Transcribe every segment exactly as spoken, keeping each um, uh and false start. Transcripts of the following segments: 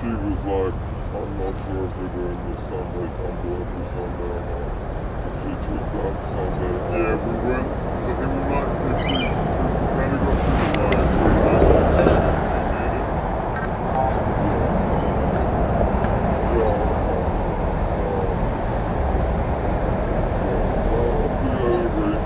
she was like, I'm not sure if we're doing this Sunday, I'm doing this Sunday or not. And she took that Sunday. Yeah, we went, so it was like, if we, if we kind of got through the night, so we went like, yeah, we made it. Yeah, so, yeah, so, yeah, so, yeah, well, the other way.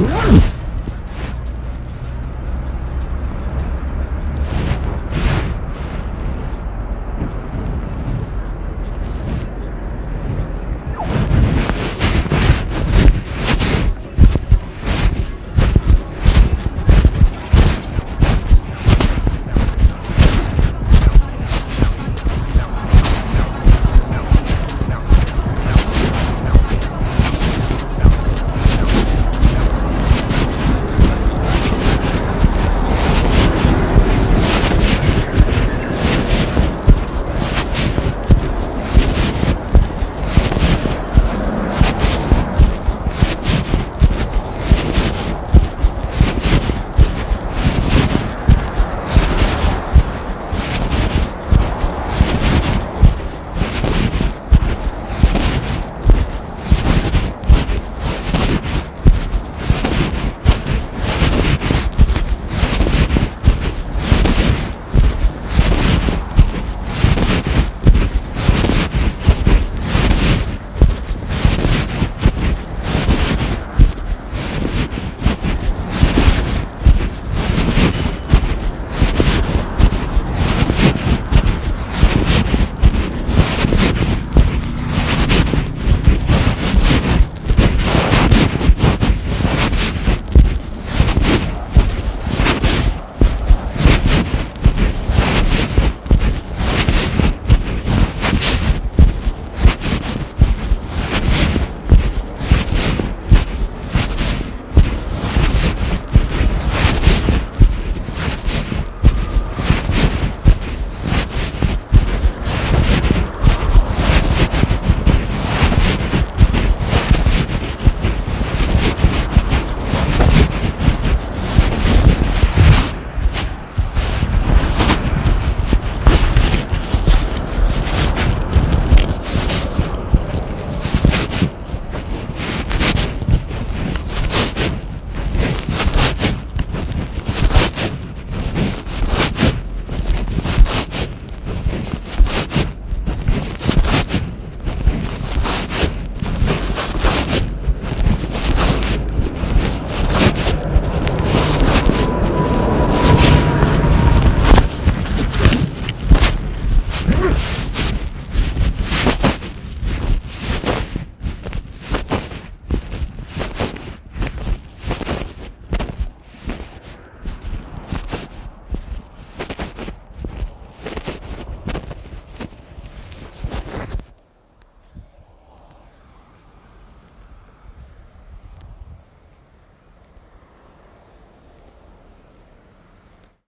Whoa!